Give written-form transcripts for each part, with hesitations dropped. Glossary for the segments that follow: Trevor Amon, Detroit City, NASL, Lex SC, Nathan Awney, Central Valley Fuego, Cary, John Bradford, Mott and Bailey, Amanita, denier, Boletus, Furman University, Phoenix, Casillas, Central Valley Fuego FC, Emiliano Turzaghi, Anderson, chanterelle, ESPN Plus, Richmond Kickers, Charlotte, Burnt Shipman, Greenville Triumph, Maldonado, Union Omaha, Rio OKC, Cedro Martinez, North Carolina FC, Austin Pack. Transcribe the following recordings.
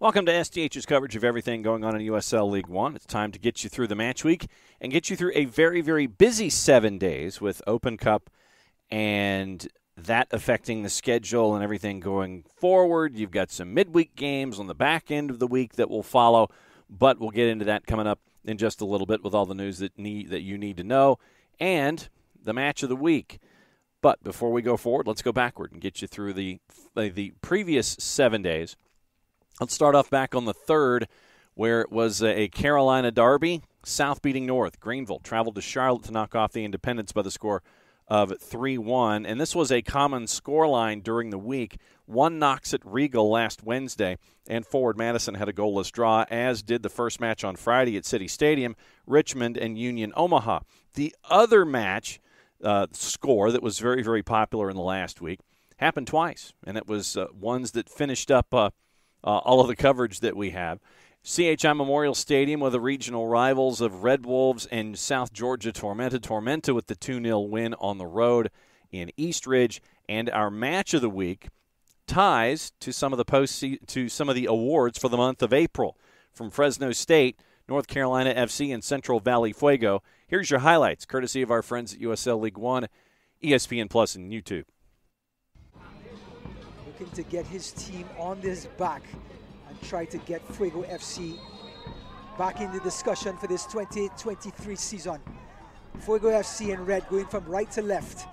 Welcome to SDH's coverage of everything going on in USL League One. It's time to get you through the match week and get you through a very, very busy 7 days with Open Cup and that affecting the schedule and everything going forward. You've got some midweek games on the back end of the week that will follow, but we'll get into that coming up in just a little bit with all the news that you need to know and the match of the week. But before we go forward, let's go backward and get you through the previous 7 days. Let's start off back on the 3rd, where it was a Carolina Derby. South beating North. Greenville traveled to Charlotte to knock off the Independence by the score of 3-1. And this was a common scoreline during the week. One Knox at Regal last Wednesday, and Forward Madison had a goalless draw, as did the first match on Friday at City Stadium, Richmond and Union Omaha. The other match score that was very, very popular in the last week happened twice, and it was ones that finished up all of the coverage that we have. CHI Memorial Stadium with the regional rivals of Red Wolves and South Georgia Tormenta. Tormenta with the 2-0 win on the road in East Ridge. And our match of the week ties to some of the awards for the month of April. From Fresno State, North Carolina FC, and Central Valley Fuego. Here's your highlights, courtesy of our friends at USL League One, ESPN Plus, and YouTube. Looking to get his team on this back and try to get Fuego FC back in the discussion for this 2023 season. Fuego FC in red going from right to left.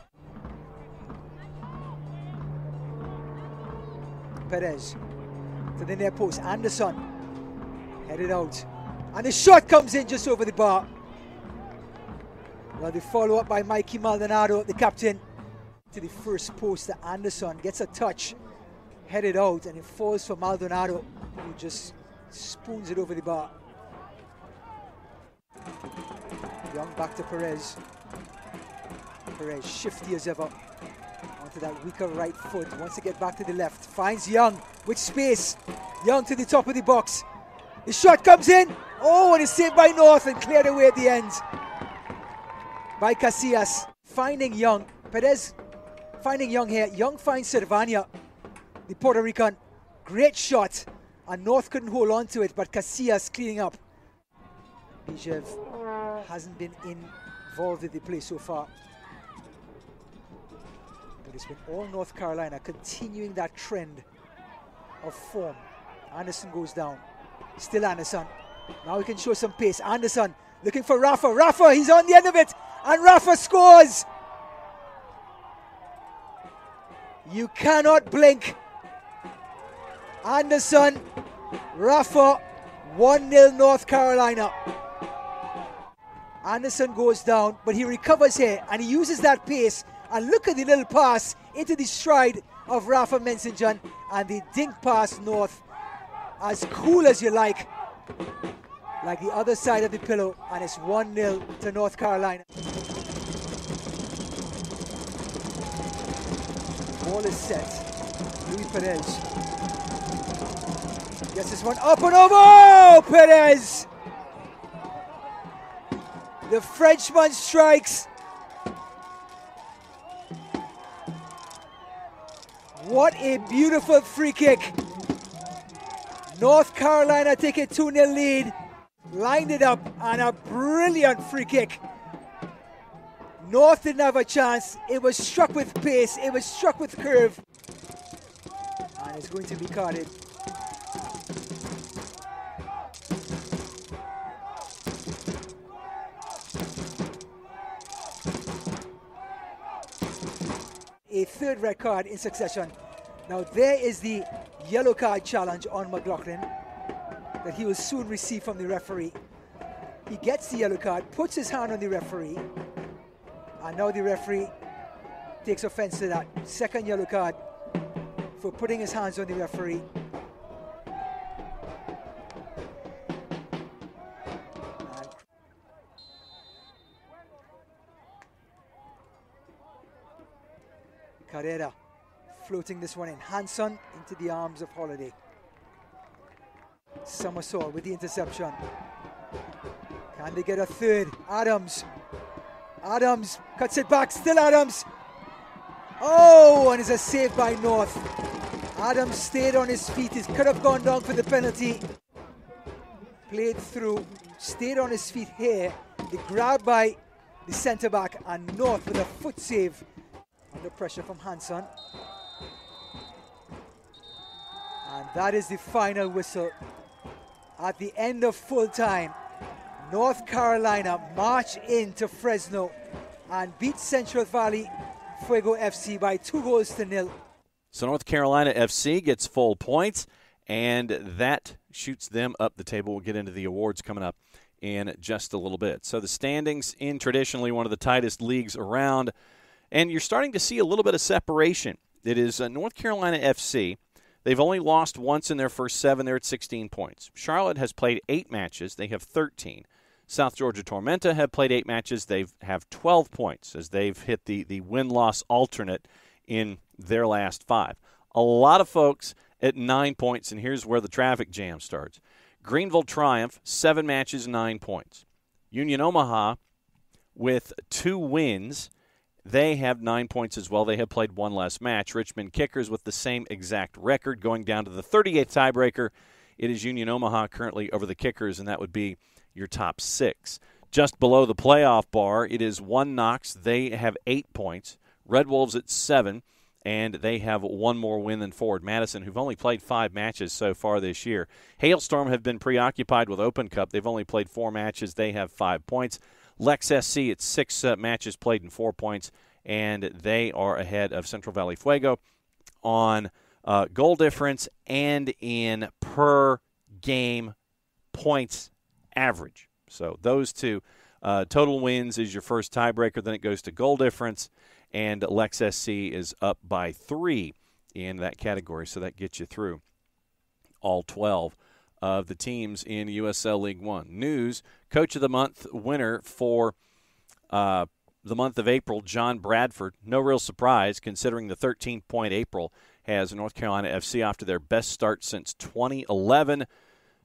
Perez to the near post. Anderson headed out. And the shot comes in just over the bar. Well, the follow-up by Mikey Maldonado, the captain, to the first post to Anderson. Gets a touch. Headed out, and it falls for Maldonado, who just spoons it over the bar. Young back to Perez. Perez, shifty as ever. Onto that weaker right foot. Wants to get back to the left. Finds Young with space. Young to the top of the box. The shot comes in. Oh, and it's saved by North and cleared away at the end by Casillas. Finding Young. Perez finding Young here. Young finds Servania, the Puerto Rican. Great shot, and North couldn't hold on to it, but Casillas cleaning up. Bijev hasn't been involved in the play so far, but it's been all North Carolina continuing that trend of form. Anderson goes down. Still Anderson. Now he can show some pace. Anderson looking for Rafa. Rafa, he's on the end of it, and Rafa scores! You cannot blink. Anderson, Rafa, 1-0 North Carolina. Anderson goes down, but he recovers here, and he uses that pace. And look at the little pass into the stride of Rafa Menzingen, and the dink pass North. As cool as you like the other side of the pillow, and it's 1-0 to North Carolina. Ball is set. Luis Perez gets this one up and over. Oh, Perez! The Frenchman strikes. What a beautiful free kick. North Carolina take a 2-0 lead. Lined it up, and a brilliant free kick. North didn't have a chance. It was struck with pace. It was struck with curve. And it's going to be carded. A third red card in succession. Now there is the yellow card challenge on McLaughlin that he will soon receive from the referee. He gets the yellow card, puts his hand on the referee, and now the referee takes offense to that. Second yellow card for putting his hands on the referee. Carrera floating this one in. Hanson into the arms of Holiday. Somersault with the interception. Can they get a third? Adams cuts it back, still Adams. Oh, and it's a save by North. Adams stayed on his feet. He could have gone down for the penalty. Played through, stayed on his feet here. The grab by the center back and North with a foot save under pressure from Hanson. And that is the final whistle. At the end of full time, North Carolina march into Fresno and beat Central Valley Fuego FC by 2-0. So North Carolina FC gets full points, and that shoots them up the table. We'll get into the awards coming up in just a little bit. So the standings in traditionally one of the tightest leagues around, and you're starting to see a little bit of separation. It is North Carolina FC. They've only lost once in their first 7. They're at 16 points. Charlotte has played 8 matches. They have 13. South Georgia Tormenta have played 8 matches. They have 12 points as they've hit the win-loss alternate in their last 5. A lot of folks at 9 points, and here's where the traffic jam starts. Greenville Triumph, 7 matches, 9 points. Union Omaha with 2 wins, they have 9 points as well. They have played 1 less match. Richmond Kickers with the same exact record going down to the 38th tiebreaker. It is Union Omaha currently over the Kickers, and that would be your top 6. Just below the playoff bar, it is One Knox. They have 8 points. Red Wolves at 7, and they have 1 more win than Forward Madison, who've only played 5 matches so far this year. Hailstorm have been preoccupied with Open Cup. They've only played 4 matches. They have 5 points. Lex SC at 6 matches played and 4 points, and they are ahead of Central Valley Fuego on goal difference and in per-game points average. So those 2 total wins is your first tiebreaker. Then it goes to goal difference, and Lex SC is up by 3 in that category. So that gets you through all 12 of the teams in USL League One. News, Coach of the Month winner for the month of April, John Bradford. No real surprise considering the 13-point April has North Carolina FC off to their best start since 2011.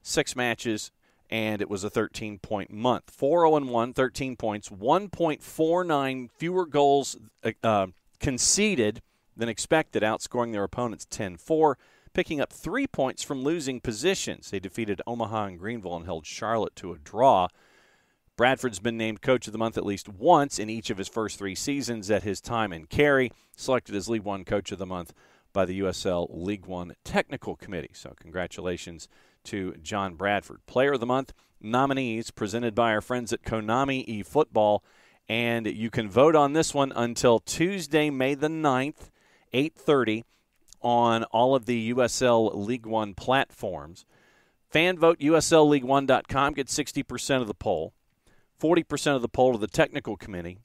6 matches, and it was a 13-point month. 4-0-1, 13 points, 1.49 fewer goals conceded than expected, outscoring their opponents 10-4, picking up 3 points from losing positions. They defeated Omaha and Greenville and held Charlotte to a draw. Bradford's been named Coach of the Month at least once in each of his first 3 seasons at his time in Cary, selected as League One Coach of the Month by the USL League One Technical Committee. So congratulations to John Bradford. Player of the Month nominees presented by our friends at Konami eFootball. And you can vote on this one until Tuesday, May the 9th, 8:30, on all of the USL League One platforms. FanVoteUSLLeague1.com gets 60% of the poll, 40% of the poll to the Technical Committee,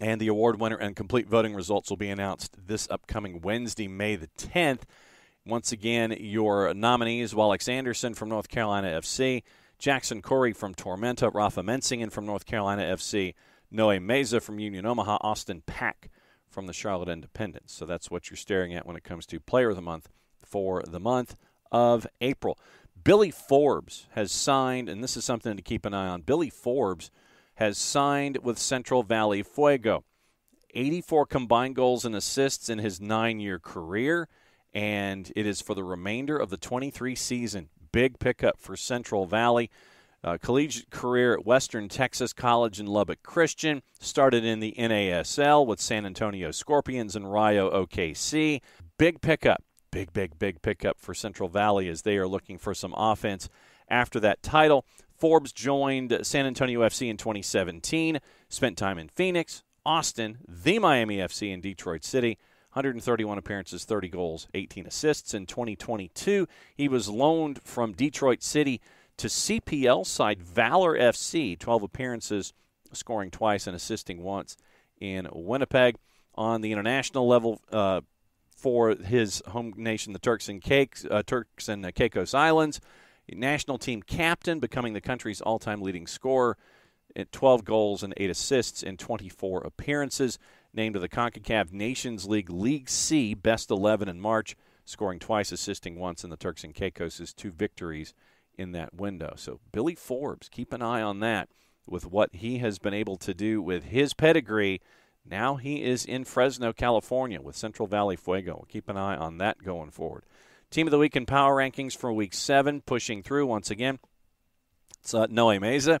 and the award winner and complete voting results will be announced this upcoming Wednesday, May the 10th. Once again, your nominees, Alex Anderson from North Carolina FC, Jackson Corey from Tormenta, Rafa Menzingen from North Carolina FC, Noe Meza from Union Omaha, Austin Pack from the Charlotte Independence. So that's what you're staring at when it comes to Player of the Month for the month of April. Billy Forbes has signed, and this is something to keep an eye on, Billy Forbes has signed with Central Valley Fuego. 84 combined goals and assists in his 9-year career. And it is for the remainder of the 23 season. Big pickup for Central Valley. Collegiate career at Western Texas College and Lubbock Christian. Started in the NASL with San Antonio Scorpions and Rio OKC. Big pickup. Big pickup for Central Valley as they are looking for some offense after that title. Forbes joined San Antonio FC in 2017. Spent time in Phoenix, Austin, the Miami FC, and Detroit City. 131 appearances, 30 goals, 18 assists. In 2022, he was loaned from Detroit City to CPL side Valor FC, 12 appearances, scoring twice and assisting once in Winnipeg. On the international level for his home nation, the Turks and Caicos Islands, national team captain, becoming the country's all-time leading scorer at 12 goals and 8 assists in 24 appearances. Named to the CONCACAF Nations League League C Best 11 in March, scoring twice, assisting once in the Turks and Caicos' 2 victories in that window. So Billy Forbes, keep an eye on that with what he has been able to do with his pedigree Now he is in Fresno, California with Central Valley Fuego. We'll keep an eye on that going forward. Team of the Week in Power Rankings for Week 7, pushing through once again. It's Noe Meza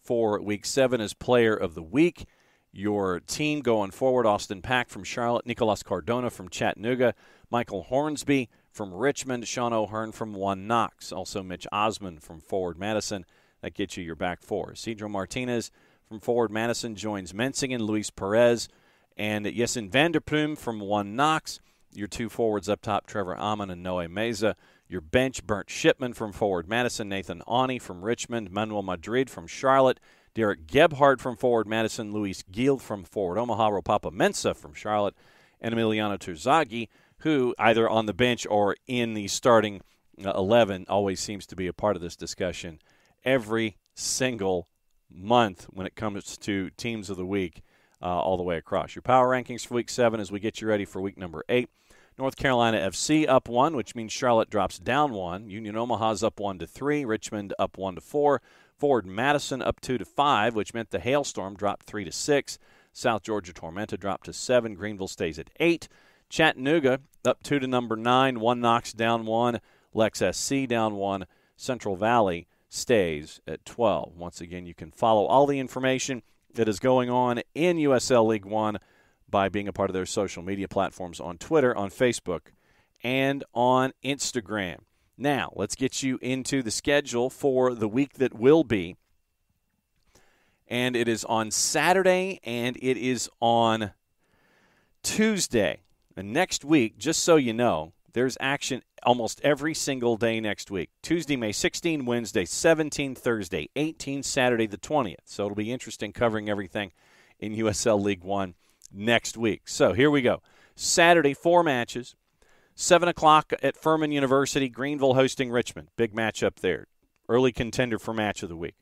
for Week 7 as Player of the Week. Your team going forward, Austin Pack from Charlotte, Nicolas Cardona from Chattanooga, Michael Hornsby from Richmond, Sean O'Hearn from One Knox, also Mitch Osman from Forward Madison. That gets you your back four. Cedro Martinez from Forward Madison joins Menzingen, Luis Perez, and Yesin Vanderploom from One Knox. Your two forwards up top, Trevor Amon and Noe Meza. Your bench, Burnt Shipman from Forward Madison, Nathan Awney from Richmond, Manuel Madrid from Charlotte, Derek Gebhardt from Forward Madison, Luis Guild from Forward Omaha, Ropapa Mensah from Charlotte, and Emiliano Turzaghi, who either on the bench or in the starting 11 always seems to be a part of this discussion every single month when it comes to Teams of the Week all the way across. Your power rankings for Week 7 as we get you ready for Week number 8. North Carolina FC up 1, which means Charlotte drops down 1. Union Omaha's up 1-3. Richmond up 1-4. Forward Madison up 2-5, which meant the Hailstorm dropped 3-6. South Georgia Tormenta dropped to 7. Greenville stays at 8. Chattanooga up 2 to number 9. One Knox down 1. Lex SC down 1. Central Valley stays at 12. Once again, you can follow all the information that is going on in USL League One by being a part of their social media platforms on Twitter, on Facebook, and on Instagram. Now, let's get you into the schedule for the week that will be. And it is on Saturday, and it is on Tuesday. And next week, just so you know, there's action almost every single day next week. Tuesday, May 16, Wednesday, 17, Thursday, 18, Saturday the 20th. So it'll be interesting covering everything in USL League One next week. So here we go. Saturday, 4 matches. 7 o'clock at Furman University, Greenville hosting Richmond. Big match up there. Early contender for match of the week.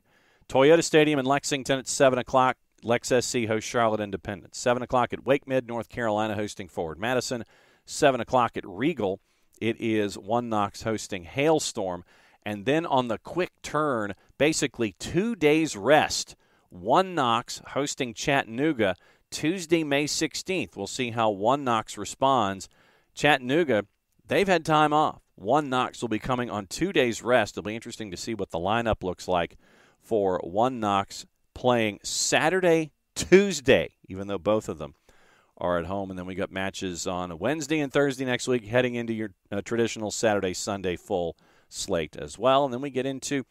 Toyota Stadium in Lexington at 7 o'clock. Lex SC hosts Charlotte Independence. 7 o'clock at Wake Mid, North Carolina hosting Forward Madison. 7 o'clock at Regal, it is One Knox hosting Hailstorm. And then on the quick turn, basically 2 days rest, One Knox hosting Chattanooga. Tuesday, May 16th, we'll see how One Knox responds. Chattanooga, they've had time off. One Knox will be coming on 2 days rest. It'll be interesting to see what the lineup looks like for One Knox playing Saturday, Tuesday, even though both of them are at home. And then we got matches on Wednesday and Thursday next week, heading into your traditional Saturday, Sunday full slate as well. And then we get into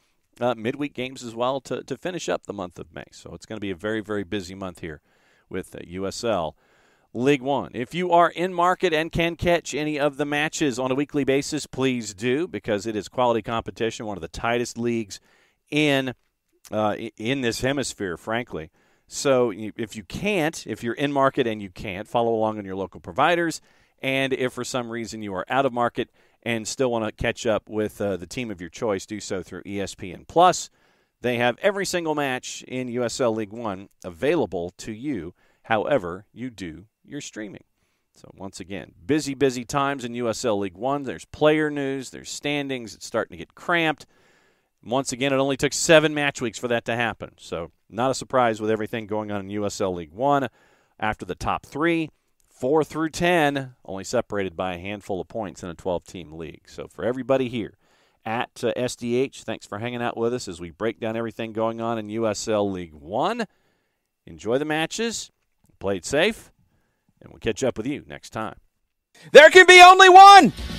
midweek games as well to finish up the month of May. So it's going to be a very, very busy month here with USL League One. If you are in market and can catch any of the matches on a weekly basis, please do, because it is quality competition, one of the tightest leagues in this hemisphere, frankly. So if you can't, if you're in market and you can't, follow along on your local providers. And if for some reason you are out of market and still want to catch up with the team of your choice, do so through ESPN Plus. They have every single match in USL League One available to you, however you do your streaming. So once again, busy, busy times in USL League One. There's player news. There's standings. It's starting to get cramped. Once again, it only took 7 match weeks for that to happen. So not a surprise with everything going on in USL League One. After the top 3, 4 through 10, only separated by a handful of points in a 12-team league. So for everybody here at SDH, thanks for hanging out with us as we break down everything going on in USL League One. Enjoy the matches. Play it safe. And we'll catch up with you next time. There can be only one!